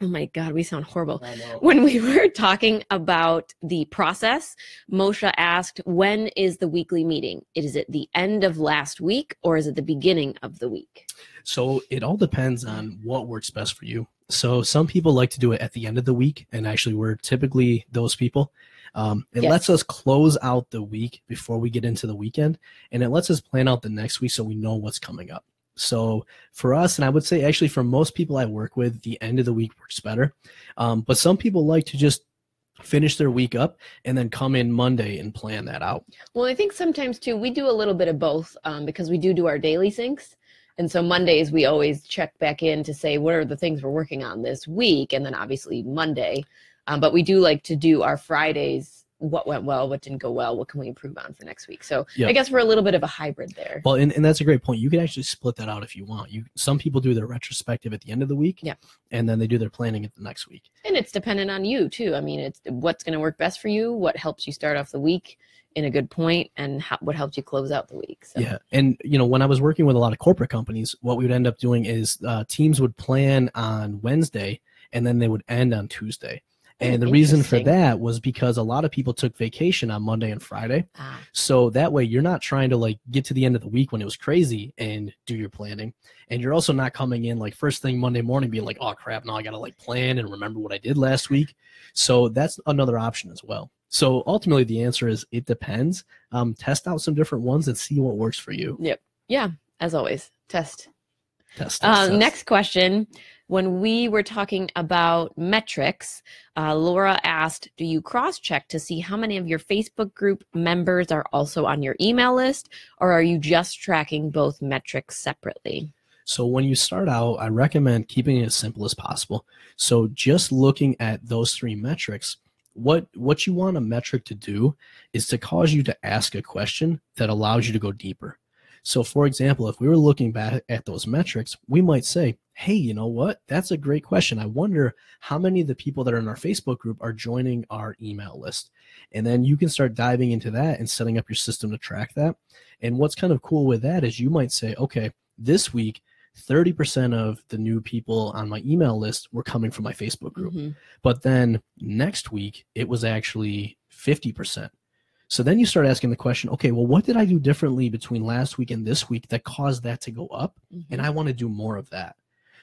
oh my God, we sound horrible. When we were talking about the process, Moshe asked, when is the weekly meeting? Is it the end of last week or is it the beginning of the week? So it all depends on what works best for you. So some people like to do it at the end of the week, and actually we're typically those people. It lets us close out the week before we get into the weekend, and it lets us plan out the next week so we know what's coming up. So for us, and I would say actually for most people I work with, the end of the week works better. But some people like to just finish their week up and then come in Monday and plan that out. Well, I think sometimes too, we do a little bit of both because we do our daily syncs. And so Mondays, we always check back in to say, what are the things we're working on this week? And then obviously Monday, but we do like to do our Fridays, what went well, what didn't go well, what can we improve on for next week? So yep. I guess we're a little bit of a hybrid there. Well, and that's a great point. You can actually split that out if you want. Some people do their retrospective at the end of the week, yeah, and then they do their planning at the next week. And it's dependent on you too. I mean, it's what's going to work best for you, what helps you start off the week in a good point, and what helped you close out the week. So. Yeah. And you know, when I was working with a lot of corporate companies, what we would end up doing is teams would plan on Wednesday and then they would end on Tuesday. And the reason for that was because a lot of people took vacation on Monday and Friday. Ah. So that way you're not trying to like get to the end of the week when it was crazy and do your planning. And you're also not coming in like first thing Monday morning being like, oh crap, now I got to like plan and remember what I did last week. So that's another option as well. So ultimately the answer is it depends. Test out some different ones and see what works for you. Yep. Yeah. As always, test. Next question. When we were talking about metrics, Laura asked, do you cross-check to see how many of your Facebook group members are also on your email list, or are you just tracking both metrics separately? So when you start out, I recommend keeping it as simple as possible. So just looking at those three metrics, what you want a metric to do is to cause you to ask a question that allows you to go deeper. So for example, if we were looking back at those metrics, we might say, hey, you know what? That's a great question. I wonder how many of the people that are in our Facebook group are joining our email list. And then you can start diving into that and setting up your system to track that. And what's kind of cool with that is you might say, okay, this week, 30% of the new people on my email list were coming from my Facebook group. Mm-hmm. But then next week, it was actually 50%. So then you start asking the question, okay, well, what did I do differently between last week and this week that caused that to go up? Mm-hmm. And I want to do more of that.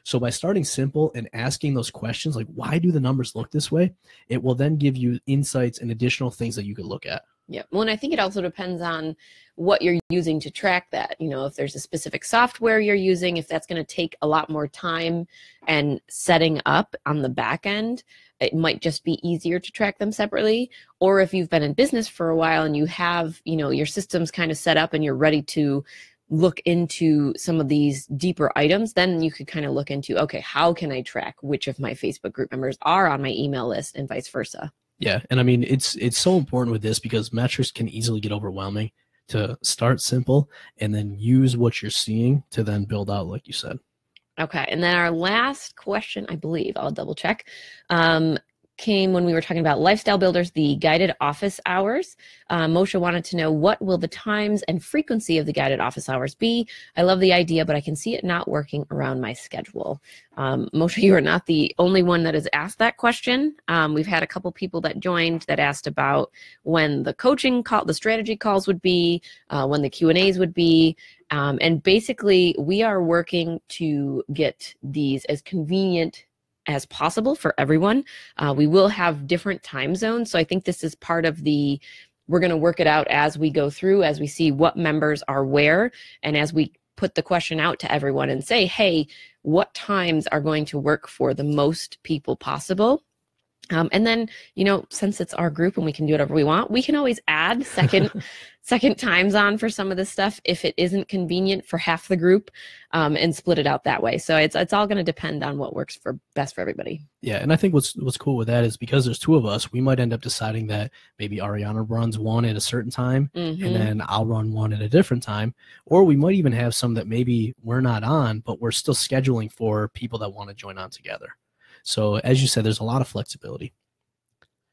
So by starting simple and asking those questions, like why do the numbers look this way? It will then give you insights and additional things that you could look at. Yeah. Well, and I think it also depends on what you're using to track that. You know, if there's a specific software you're using, if that's going to take a lot more time and setting up on the back end, it might just be easier to track them separately. Or if you've been in business for a while and you have, you know, your systems kind of set up and you're ready to look into some of these deeper items, then you could kind of look into, okay, how can I track which of my Facebook group members are on my email list and vice versa? Yeah. And I mean, it's so important with this because metrics can easily get overwhelming. To start simple and then use what you're seeing to then build out, like you said. Okay. And then our last question, I believe, I'll double check, came when we were talking about Lifestyle Builders, the guided office hours. Moshe wanted to know, what will the times and frequency of the guided office hours be? I love the idea, but I can see it not working around my schedule. Moshe, you are not the only one that has asked that question. We've had a couple people that joined that asked about when the coaching call, the strategy calls would be, when the Q&As would be. And basically, we are working to get these as convenient as possible for everyone. We will have different time zones. So I think this is part of the, we're going to work it out as we go through, as we see what members are where, and as we put the question out to everyone and say, hey, what times are going to work for the most people possible? And then, you know, since it's our group and we can do whatever we want, we can always add second times on for some of this stuff if it isn't convenient for half the group, and split it out that way. So it's all going to depend on what works for best for everybody. Yeah. And I think what's cool with that is because there's two of us, we might end up deciding that maybe Ariana runs one at a certain time, mm-hmm, and then I'll run one at a different time. Or we might even have some that maybe we're not on, but we're still scheduling for people that want to join on together. So as you said, there's a lot of flexibility.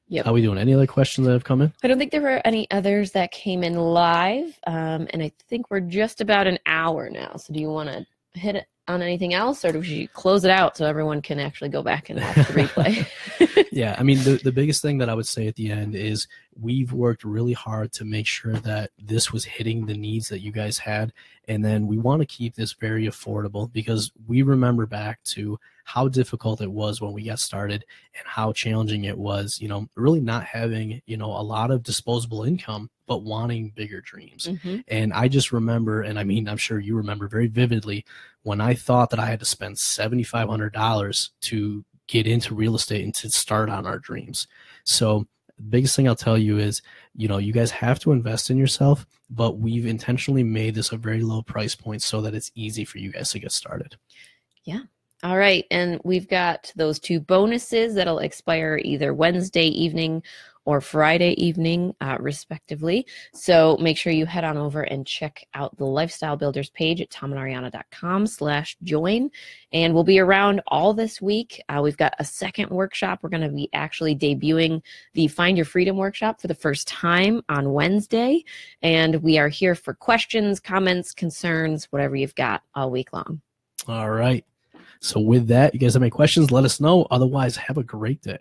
Yep. How are we doing? Any other questions that have come in? I don't think there were any others that came in live. And I think we're just about an hour now. So do you want to hit it on anything else, or do we close it out so everyone can actually go back and watch the replay? Yeah. I mean, the biggest thing that I would say at the end is we've worked really hard to make sure that this was hitting the needs that you guys had. And then we want to keep this very affordable because we remember back to how difficult it was when we got started and how challenging it was, you know, really not having, you know, a lot of disposable income, but wanting bigger dreams. Mm-hmm. And I just remember, and I mean, I'm sure you remember very vividly when I thought that I had to spend $7,500 to get into real estate and to start on our dreams. So biggest thing I'll tell you is, you know, you guys have to invest in yourself, but we've intentionally made this a very low price point so that it's easy for you guys to get started. Yeah. All right. And we've got those two bonuses that'll expire either Wednesday evening or Friday evening, respectively. So make sure you head on over and check out the Lifestyle Builders page at tomandariana.com/join. And we'll be around all this week. We've got a second workshop. We're going to be actually debuting the Find Your Freedom workshop for the first time on Wednesday. And we are here for questions, comments, concerns, whatever you've got all week long. All right. So with that, you guys have any questions, let us know. Otherwise, have a great day.